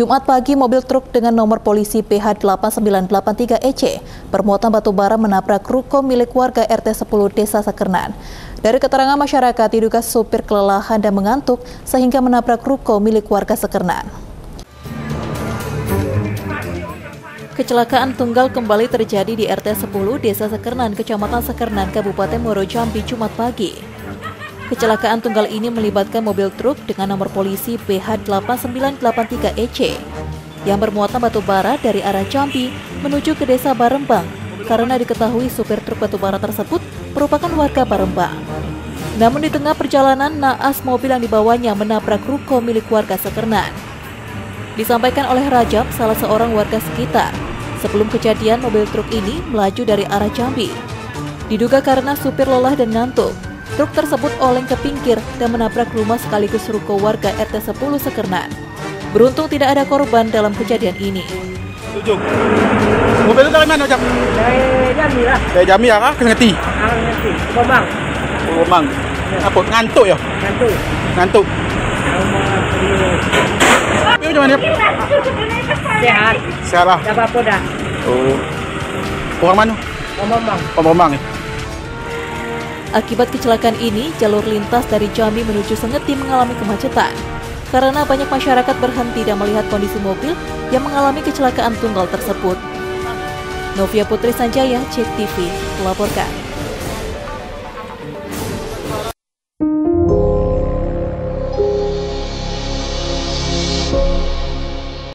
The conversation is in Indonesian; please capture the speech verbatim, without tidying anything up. Jumat pagi, mobil truk dengan nomor polisi P H delapan sembilan delapan tiga E C bermuatan batu bara menabrak ruko milik warga R T sepuluh Desa Sakernan. Dari keterangan masyarakat, diduga supir kelelahan dan mengantuk sehingga menabrak ruko milik warga Sakernan. Kecelakaan tunggal kembali terjadi di R T sepuluh Desa Sakernan, Kecamatan Sakernan, Kabupaten Muaro Jambi, Jumat pagi. Kecelakaan tunggal ini melibatkan mobil truk dengan nomor polisi P H delapan sembilan delapan tiga E C yang bermuatan batu bara dari arah Jambi menuju ke Desa Barembang karena diketahui supir truk batu bara tersebut merupakan warga Barembang. Namun di tengah perjalanan, naas mobil yang dibawanya menabrak ruko milik warga Sakernan. Disampaikan oleh Rajab, salah seorang warga sekitar. Sebelum kejadian, mobil truk ini melaju dari arah Jambi. Diduga karena supir lelah dan ngantuk, truk tersebut oleng ke pinggir dan menabrak rumah sekaligus ruko warga R T sepuluh Sakernan. Beruntung tidak ada korban dalam kejadian ini. Tujuh. Mobil itu dari mana, Jam? Dari Jambi lah. Dari Jambi ya, kah? Ngerti? Ngerti. Bomang. Bomang. Apa? Ngantuk ya? Ngantuk. Ngantuk. Tapi gimana? Sehat. Sehat lah. Tidak apa-apa dah. Oh. Orang mana? Pemomang. Pemomang ya? Akibat kecelakaan ini, jalur lintas dari Jambi menuju Sengeti mengalami kemacetan. Karena banyak masyarakat berhenti dan melihat kondisi mobil yang mengalami kecelakaan tunggal tersebut. Novia Putri Sanjaya, C T V, melaporkan.